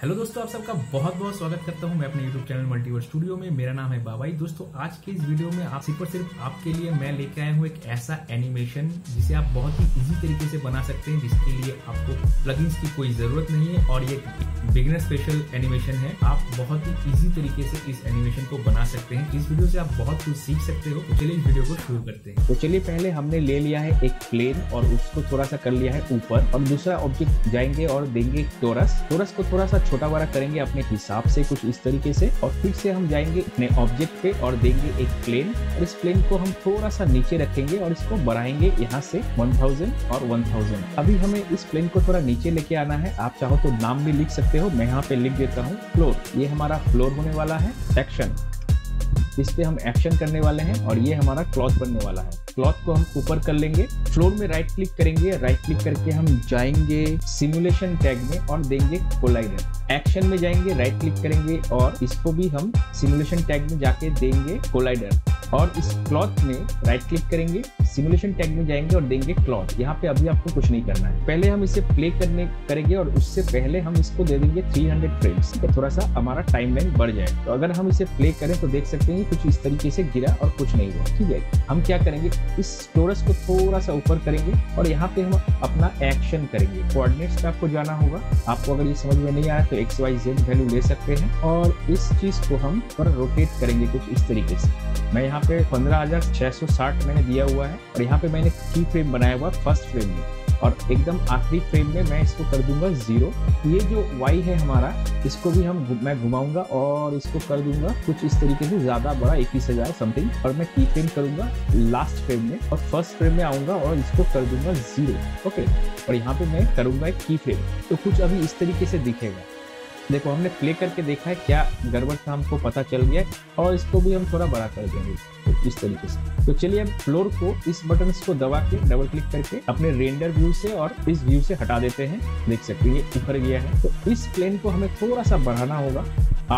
Hello दोस्तों, आप सबका बहुत बहुत स्वागत करता हूं मैं अपने यूट्यूब चैनल मल्टीवर्स स्टूडियो में। मेरा नाम है बाबाई। दोस्तों, आज के इस वीडियो में आप सिर्फ और सिर्फ आपके लिए मैं लेके आया हूं एक ऐसा एनिमेशन जिसे आप बहुत ही इजी तरीके से बना सकते हैं, जिसके लिए आपको प्लगइन्स की कोई जरूरत नहीं है और ये बिगिनर स्पेशल एनिमेशन है। आप बहुत ही इजी तरीके से इस एनिमेशन को बना सकते हैं। इस वीडियो से आप बहुत कुछ सीख सकते हो। तो चलिए इस वीडियो को शुरू करते हैं। तो चलिए, पहले हमने ले लिया है एक प्लेन और उसको थोड़ा सा कर लिया है ऊपर, और दूसरा ऑब्जेक्ट जाएंगे और देंगे टोरस। टोरस को थोड़ा सा छोटा बड़ा करेंगे अपने हिसाब से, कुछ इस तरीके से। और फिर से हम जाएंगे अपने ऑब्जेक्ट पे और देंगे एक प्लेन, और इस प्लेन को हम थोड़ा सा नीचे रखेंगे और इसको बढ़ाएंगे यहाँ से 1000 और 1000। अभी हमें इस प्लेन को थोड़ा नीचे लेके आना है। आप चाहो तो नाम भी लिख सकते हो। मैं यहाँ पे लिख देता हूँ फ्लोर। ये हमारा फ्लोर होने वाला है। सेक्शन, इस पे हम एक्शन करने वाले हैं और ये हमारा क्लॉथ बनने वाला है। क्लॉथ को हम ऊपर कर लेंगे। फ्लोर में राइट क्लिक करेंगे। राइट क्लिक करके हम जाएंगे सिमुलेशन टैग में और देंगे कोलाइडर। एक्शन में जाएंगे, राइट क्लिक करेंगे और इसको भी हम सिमुलेशन टैग में जाके देंगे कोलाइडर। और इस क्लॉथ में राइट क्लिक करेंगे, सिमुलेशन टैग में जाएंगे और देंगे क्लॉथ। यहाँ पे अभी आपको कुछ नहीं करना है। पहले हम इसे प्ले करेंगे और उससे पहले हम इसको दे देंगे 300 फ्रेम्स। तो थोड़ा सा हमारा टाइमलाइन बढ़ जाए। तो अगर हम इसे प्ले करें तो देख सकते हैं कुछ इस तरीके से गिरा और कुछ नहीं हुआ। ठीक है, हम क्या करेंगे, इस टोरस को थोड़ा सा ऊपर करेंगे और यहाँ पे हम अपना एक्शन करेंगे। कोऑर्डिनेट्स पे आपको जाना होगा। आपको अगर ये समझ में नहीं आया तो XYZ वैल्यू ले सकते हैं। और इस चीज को हम थोड़ा रोटेट करेंगे कुछ इस तरीके से। मैं यहाँ पे 15660 मैंने दिया हुआ है और यहाँ पे मैंने की फ्रेम बनाया हुआ फर्स्ट फ्रेम में, और एकदम आखिरी फ्रेम में मैं इसको कर दूंगा 0। ये जो Y है हमारा, इसको भी मैं घुमाऊंगा और इसको कर दूंगा कुछ इस तरीके से ज्यादा बड़ा, 21000 समथिंग। और मैं की फ्रेम करूंगा लास्ट फ्रेम में और फर्स्ट फ्रेम में आऊंगा और इसको कर दूंगा 0। ओके, और यहाँ पे मैं करूंगा एक की फ्रेम। तो कुछ अभी इस तरीके से दिखेगा। देखो, हमने प्ले करके देखा है क्या गड़बड़ था, हमको पता चल गया। और इसको भी हम थोड़ा बड़ा कर देंगे तो इस तरीके से। तो चलिए, अब फ्लोर को इस बटन को दबा के डबल क्लिक करके अपने रेंडर व्यू से और इस व्यू से हटा देते हैं। देख सकते हैं ये ऊपर गया है। तो इस प्लेन को हमें थोड़ा सा बढ़ाना होगा।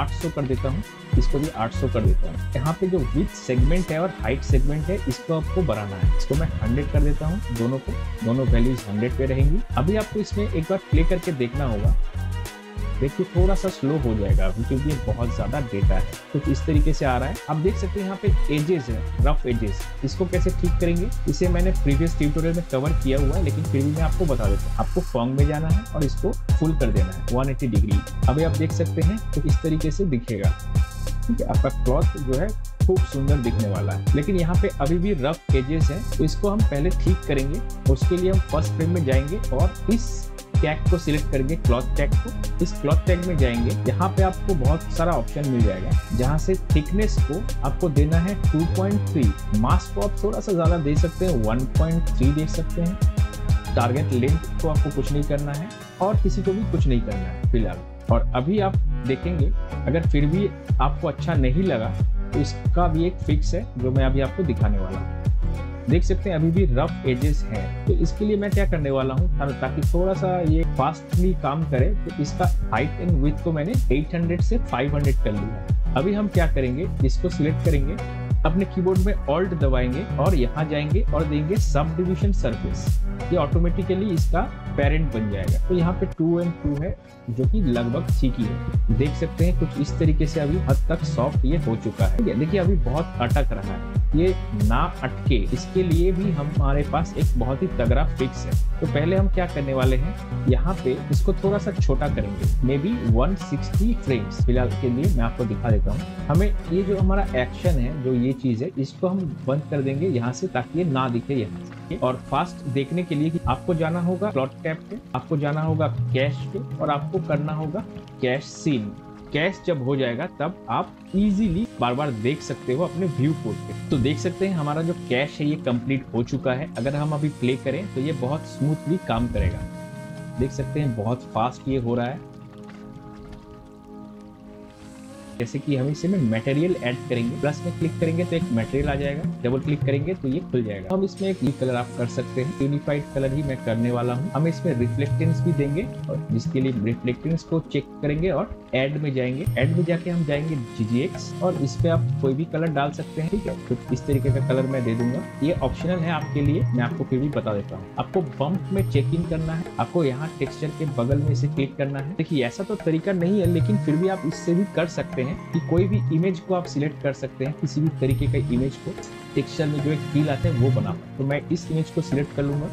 800 कर देता हूँ, इसको भी 800 कर देता हूँ। यहाँ पे जो विड्थ सेगमेंट है और हाइट सेगमेंट है, इसको आपको बढ़ाना है। इसको मैं 100 कर देता हूँ। दोनों को, दोनों वैल्यूज 100 पे रहेंगी। अभी आपको इसमें एक बार प्ले करके देखना होगा। देखिए, थोड़ा सा स्लो हो जाएगा क्योंकि ये बहुत ज्यादा डेटा है। कुछ इस तरीके से आ रहा है। आप देख सकते हैं यहाँ पे एजेस है, रफ एजेस। इसको कैसे ठीक करेंगे, इसे मैंने प्रीवियस ट्यूटोरियल में कवर किया हुआ है, लेकिन फिर भी मैं आपको बता देता हूँ। आपको फॉन्ग में जाना है और इसको फुल कर देना है 180 डिग्री। अभी आप देख सकते हैं तो इस तरीके से दिखेगा। ठीक है, आपका क्लॉथ जो है खूब सुंदर दिखने वाला है। लेकिन यहाँ पे अभी भी रफ एजेस है, तो इसको हम पहले ठीक करेंगे। उसके लिए हम फर्स्ट फ्रेम में जाएंगे और इस टैग को सिलेक्ट करके क्लॉथ टैग को, इस क्लॉथ टैग में जाएंगे। यहाँ पे आपको बहुत सारा ऑप्शन मिल जाएगा, जहाँ से थिकनेस को आपको देना है 2.3। मास्क को आप थोड़ा सा ज्यादा दे सकते हैं, 1.3 दे सकते हैं। टारगेट लेंथ को आपको कुछ नहीं करना है और किसी को भी कुछ नहीं करना है फिलहाल। और अभी आप देखेंगे, अगर फिर भी आपको अच्छा नहीं लगा तो इसका भी एक फिक्स है जो मैं अभी आपको दिखाने वाला हूँ। देख सकते हैं अभी भी रफ एजेस हैं। तो इसके लिए मैं क्या करने वाला हूँ, ताकि थोड़ा सा ये फास्टली काम करे, तो इसका हाइट एंड विड्थ को मैंने 800 से 500 कर लिया। अभी हम क्या करेंगे, इसको सिलेक्ट करेंगे, अपने कीबोर्ड में ऑल्ट दबाएंगे और यहाँ जाएंगे और देंगे सब डिविजन सर्फेस। ये ऑटोमेटिकली इसका पेरेंट बन जाएगा। तो यहाँ पे 2 एंड 2 है, जो कि लगभग ठीक ही है। देख सकते हैं कुछ इस तरीके से अभी हद तक सॉफ्ट ये हो चुका है। देखिए, अभी बहुत अटक रहा है। ये ना अटके, इसके लिए भी हमारे पास एक बहुत ही तगड़ा फिक्स है। तो पहले हम क्या करने वाले हैं, यहाँ पे इसको थोड़ा सा छोटा करेंगे, मे बी 160 फ्रेम्स फिलहाल के लिए। मैं आपको दिखा देता हूँ। हमें ये जो हमारा एक्शन है, जो ये चीज है, इसको हम बंद कर देंगे यहाँ से, ताकि ये ना दिखे यहाँ से। और फास्ट देखने के लिए आपको जाना होगा प्लॉट टैब पे, आपको जाना होगा कैश पे और आपको करना होगा कैश सीन। कैश जब हो जाएगा तब आप इजीली बार बार देख सकते हो अपने व्यू पोर्ट पे। तो देख सकते हैं हमारा जो कैश है ये कंप्लीट हो चुका है। अगर हम अभी प्ले करें तो ये बहुत स्मूथली काम करेगा। देख सकते हैं बहुत फास्ट ये हो रहा है। जैसे कि हम इसमें मटेरियल ऐड करेंगे, प्लस में क्लिक करेंगे तो एक मटेरियल आ जाएगा, डबल क्लिक करेंगे तो ये खुल जाएगा। हम इसमें एक कलर आप कर सकते हैं, यूनिफाइड कलर ही मैं करने वाला हूँ। हम इसमें रिफ्लेक्टेंस भी देंगे और जिसके लिए रिफ्लेक्टेंस को चेक करेंगे और ऐड में जाएंगे। ऐड में जाके हम जाएंगे GGX और इस पे आप कोई भी कलर डाल सकते हैं, ठीक है। तो इस तरीके का कलर मैं दे दूंगा, ये ऑप्शनल है आपके लिए, मैं आपको फिर भी बता देता हूँ। आपको बम्प में चेक इन करना है, आपको यहाँ टेक्सचर के बगल में इसे क्लिक करना है। देखिए ऐसा तो तरीका नहीं है, लेकिन फिर भी आप इससे भी कर सकते हैं कि कोई भी इमेज को आप सिलेक्ट कर सकते हैं, किसी भी तरीके का इमेज को टेक्सचर में जो एक फील आता है वो बना। तो मैं इस इमेज को सिलेक्ट कर लूंगा,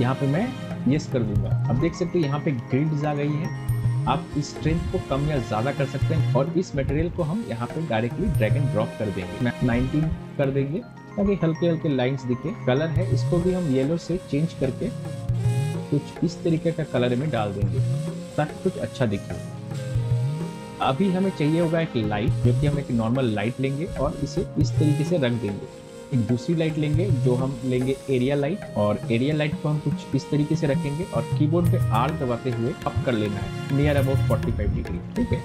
यहाँ पे मैं येस कर दूंगा। अब देख सकते हो यहाँ पे ग्रिड्स आ गई है। आप इस स्ट्रेंथ को कम या ज्यादा कर सकते हैं और इस मटेरियल को हम यहाँ पे डायरेक्टली ड्रैग एंड ड्रॉप कर देंगे, 19 कर देंगे ताकि हल्के हल्के लाइंस दिखे। कलर है इसको भी हम येलो से चेंज करके कुछ इस तरीके का कलर में डाल देंगे ताकि कुछ अच्छा दिखे। अभी हमें चाहिए होगा एक लाइट, जो कि हम एक नॉर्मल लाइट लेंगे और इसे इस तरीके से रख देंगे। एक दूसरी लाइट लेंगे जो हम लेंगे एरिया लाइट, और एरिया लाइट को हम कुछ इस तरीके से रखेंगे और कीबोर्ड पे R दबाते हुए अप कर लेना है नियर अबाउट 45 डिग्री, ठीक है।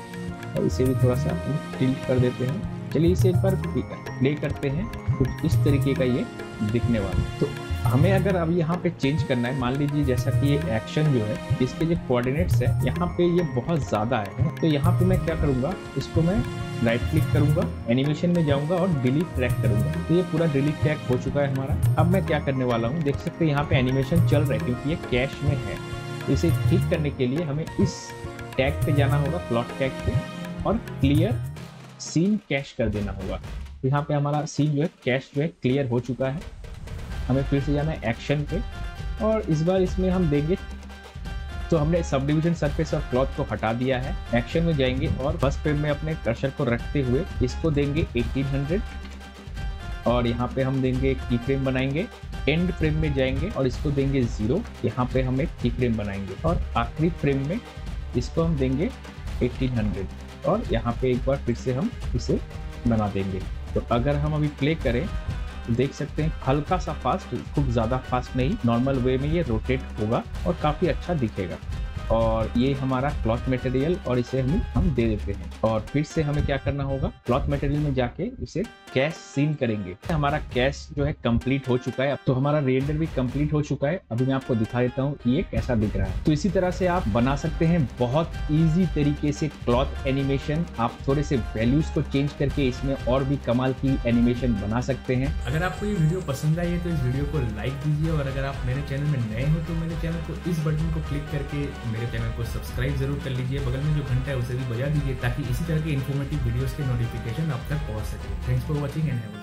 और इसे भी थोड़ा सा टिल्ट कर देते हैं। चलिए इसे एक बार प्ले करते हैं, कुछ इस तरीके का ये दिखने वाला। तो हमें अगर अब यहाँ पे चेंज करना है, मान लीजिए जैसा कि ये एक्शन जो है इसके जो कोऑर्डिनेट्स है यहाँ पे ये बहुत ज़्यादा है, तो यहाँ पे मैं क्या करूँगा, इसको मैं राइट क्लिक करूंगा, एनिमेशन में जाऊंगा और डिलीट ट्रैक करूंगा। तो ये पूरा डिलीट ट्रैक हो चुका है हमारा। अब मैं क्या करने वाला हूँ, देख सकते हैं यहाँ पे एनिमेशन चल रहा है क्योंकि ये कैश में है। तो इसे ठीक करने के लिए हमें इस टैग पे जाना होगा, प्लॉट टैग पे, और क्लियर सीन कैश कर देना होगा। तो यहाँ पे हमारा सीन जो है कैश जो है क्लियर हो चुका है। हमें फिर से जाना है एक्शन पे और इस बार इसमें हम देंगे, तो हमने सब डिविजन सरफेस और क्लॉथ को हटा दिया है। एक्शन में जाएंगे और फर्स्ट फ्रेम में अपने कर्सर को रखते हुए इसको देंगे 1800 और यहाँ पे हम देंगे की फ्रेम बनाएंगे। एंड फ्रेम में जाएंगे और इसको देंगे 0, यहाँ पे हम एक की फ्रेम बनाएंगे और आखिरी फ्रेम में इसको हम देंगे 1800 और यहाँ पे एक बार फिर से हम इसे बना देंगे। तो अगर हम अभी प्ले करें तो देख सकते हैं हल्का सा फास्ट, खूब ज़्यादा फास्ट नहीं, नॉर्मल वे में ये रोटेट होगा और काफ़ी अच्छा दिखेगा। और ये हमारा क्लॉथ मटेरियल और इसे हम दे देते हैं। और फिर से हमें क्या करना होगा, क्लॉथ मटेरियल में जाके इसे कैश सीन करेंगे। हमारा कैश जो है कंप्लीट हो चुका है, तो हमारा रेंडर भी कंप्लीट हो चुका है। अभी मैं आपको दिखा देता हूँ कि ये कैसा दिख रहा है। तो इसी तरह से आप बना सकते हैं बहुत ईजी तरीके से क्लॉथ एनिमेशन। आप थोड़े से वैल्यूज को चेंज करके इसमें और भी कमाल की एनिमेशन बना सकते हैं। अगर आपको ये वीडियो पसंद आई है तो इस वीडियो को लाइक कीजिए और अगर आप मेरे चैनल में नए हो तो मेरे चैनल को इस बटन को क्लिक करके मेरे चैनल को सब्सक्राइब जरूर कर लीजिए। बगल में जो घंटा है उसे भी बजा दीजिए ताकि इसी तरह के इन्फॉर्मेटिव वीडियोस के नोटिफिकेशन आप तक पहुंच सके। Thanks for watching and have a